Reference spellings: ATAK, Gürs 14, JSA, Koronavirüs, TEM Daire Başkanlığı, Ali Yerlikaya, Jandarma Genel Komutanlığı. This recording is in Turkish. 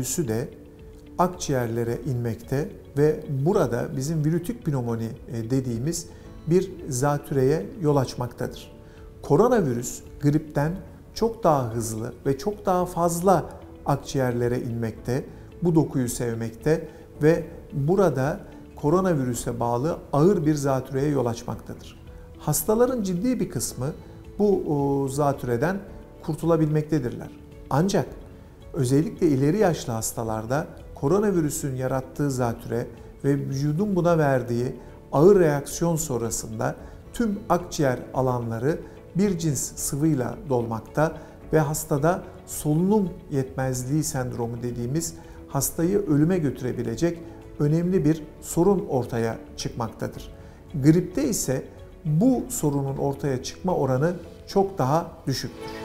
virüsü de akciğerlere inmekte ve burada bizim virütik pnömoni dediğimiz bir zatüreye yol açmaktadır. Koronavirüs gripten çok daha hızlı ve çok daha fazla akciğerlere inmekte, bu dokuyu sevmekte ve burada koronavirüse bağlı ağır bir zatüreye yol açmaktadır. Hastaların ciddi bir kısmı bu zatüreden kurtulabilmektedirler. Ancak özellikle ileri yaşlı hastalarda koronavirüsün yarattığı zatüre ve vücudun buna verdiği ağır reaksiyon sonrasında tüm akciğer alanları bir cins sıvıyla dolmakta ve hastada solunum yetmezliği sendromu dediğimiz hastayı ölüme götürebilecek önemli bir sorun ortaya çıkmaktadır. Gripte ise bu sorunun ortaya çıkma oranı çok daha düşüktür.